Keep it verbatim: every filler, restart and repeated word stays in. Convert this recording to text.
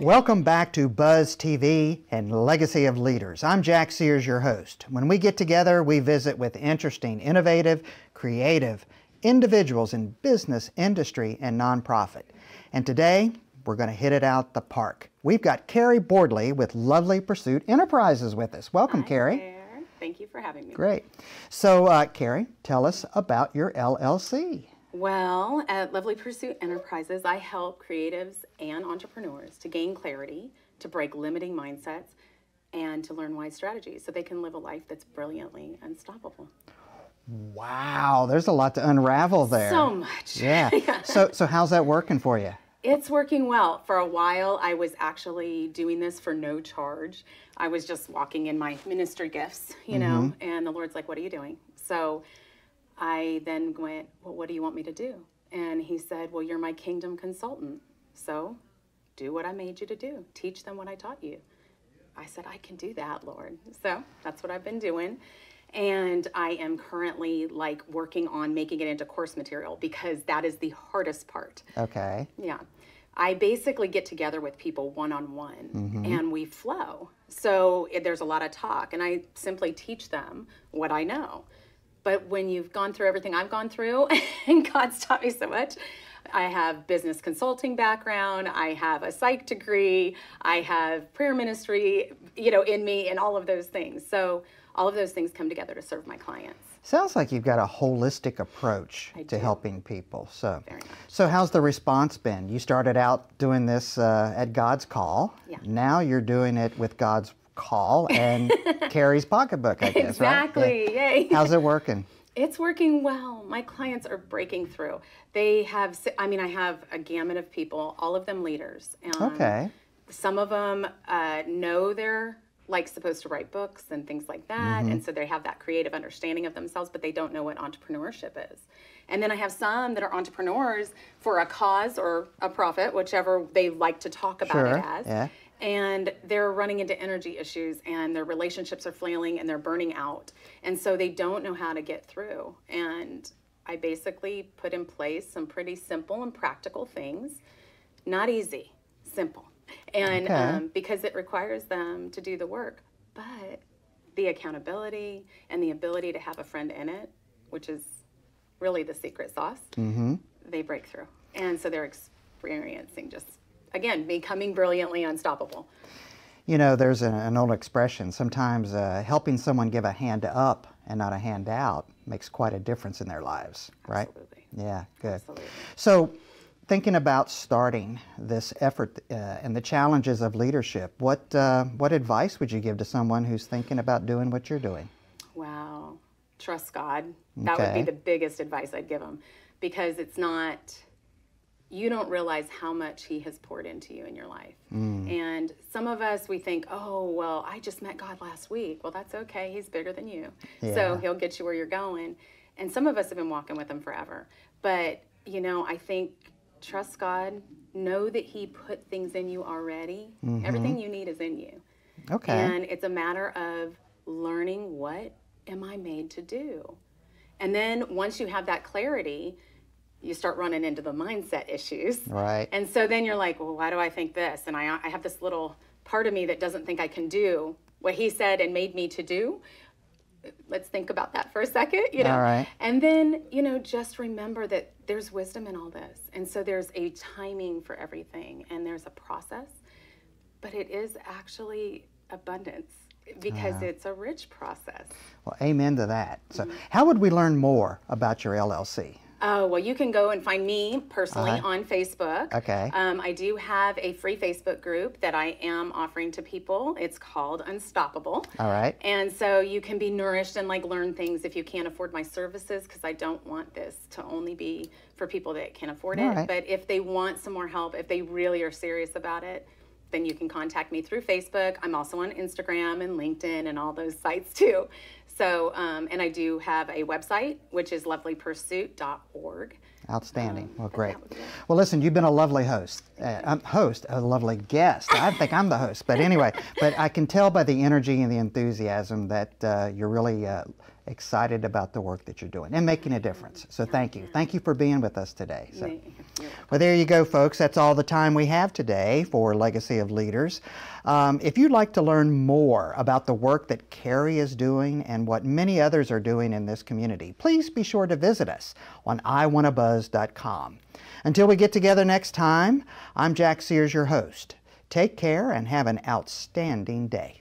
Welcome back to Buzz T V and Legacy of Leaders. I'm Jack Sears, your host. When we get together, we visit with interesting, innovative, creative individuals in business, industry, and nonprofit. And today, we're going to hit it out the park. We've got Cari Bordley with Lovely Pursuit Enterprises with us. Welcome, Cari. Thank you for having me. Great. So, uh, Cari, tell us about your L L C. Well, at Lovely Pursuit Enterprises, I help creatives and entrepreneurs to gain clarity, to break limiting mindsets, and to learn wise strategies so they can live a life that's brilliantly unstoppable. Wow, there's a lot to unravel there. So much. Yeah. yeah. So, so how's that working for you? It's working well. For a while, I was actually doing this for no charge. I was just walking in my ministry gifts, you mm-hmm. know, and the Lord's like, what are you doing? So I then went, well, what do you want me to do? And he said, well, you're my kingdom consultant. So do what I made you to do. Teach them what I taught you. I said, I can do that, Lord. So that's what I've been doing. And I am currently like working on making it into course material because that is the hardest part. Okay. Yeah. I basically get together with people one-on-one mm-hmm. and we flow. So it, there's a lot of talk and I simply teach them what I know. But when you've gone through everything I've gone through and God's taught me so much, I have business consulting background, I have a psych degree, I have prayer ministry, you know, in me and all of those things. So all of those things come together to serve my clients. Sounds like you've got a holistic approach I to do. helping people. So, so how's the response been? You started out doing this uh, at God's call. Yeah. Now you're doing it with God's call and Cari's pocketbook, I guess, exactly. right? Exactly. Yeah. Yay. How's it working? It's working well. My clients are breaking through. They have, I mean, I have a gamut of people, all of them leaders. Um, okay. Some of them uh, know they're like supposed to write books and things like that. Mm-hmm. And so they have that creative understanding of themselves, but they don't know what entrepreneurship is. And then I have some that are entrepreneurs for a cause or a profit, whichever they like to talk about sure. it as. Yeah. And they're running into energy issues and their relationships are flailing and they're burning out. And so they don't know how to get through. And I basically put in place some pretty simple and practical things. Not easy, simple. And okay. um, because it requires them to do the work, but the accountability and the ability to have a friend in it, which is really the secret sauce, mm-hmm. they break through. And so they're experiencing just again, becoming brilliantly unstoppable. You know, there's an, an old expression, sometimes uh, helping someone give a hand up and not a hand out makes quite a difference in their lives, right? Absolutely. Yeah, good. Absolutely. So thinking about starting this effort uh, and the challenges of leadership, what, uh, what advice would you give to someone who's thinking about doing what you're doing? Wow, trust God. That okay. would be the biggest advice I'd give them because it's not... you don't realize how much he has poured into you in your life. Mm. And some of us, we think, oh, well, I just met God last week. Well, that's okay, he's bigger than you. Yeah. So he'll get you where you're going. And some of us have been walking with him forever. But, you know, I think trust God, know that he put things in you already. Mm-hmm. Everything you need is in you. Okay. And it's a matter of learning what am I made to do? And then once you have that clarity, you start running into the mindset issues. Right. And so then you're like, well, why do I think this? And I, I have this little part of me that doesn't think I can do what he said and made me to do. Let's think about that for a second, you know. All right. And then, you know, just remember that there's wisdom in all this. And so there's a timing for everything and there's a process, but it is actually abundance because uh, it's a rich process. Well, amen to that. So mm-hmm. how would we learn more about your L L C? Oh, well, you can go and find me personally uh-huh. on Facebook. Okay. Um, I do have a free Facebook group that I am offering to people. It's called Unstoppable. All right. And so you can be nourished and like learn things if you can't afford my services, because I don't want this to only be for people that can afford it. Right. But if they want some more help, if they really are serious about it, then you can contact me through Facebook. I'm also on Instagram and LinkedIn and all those sites too. So, um, and I do have a website, which is lovely pursuit dot org. Outstanding. Um, well, great. Well, listen, you've been a lovely host. Uh, I'm host, a lovely guest. I think I'm the host, but anyway, but I can tell by the energy and the enthusiasm that uh, you're really uh, excited about the work that you're doing and making a difference. So thank you. Thank you for being with us today. So, well, there you go, folks. That's all the time we have today for Legacy of Leaders. Um, if you'd like to learn more about the work that Cari is doing and what many others are doing in this community, please be sure to visit us on i want a buzz dot com. Until we get together next time, I'm Jack Sears, your host. Take care and have an outstanding day.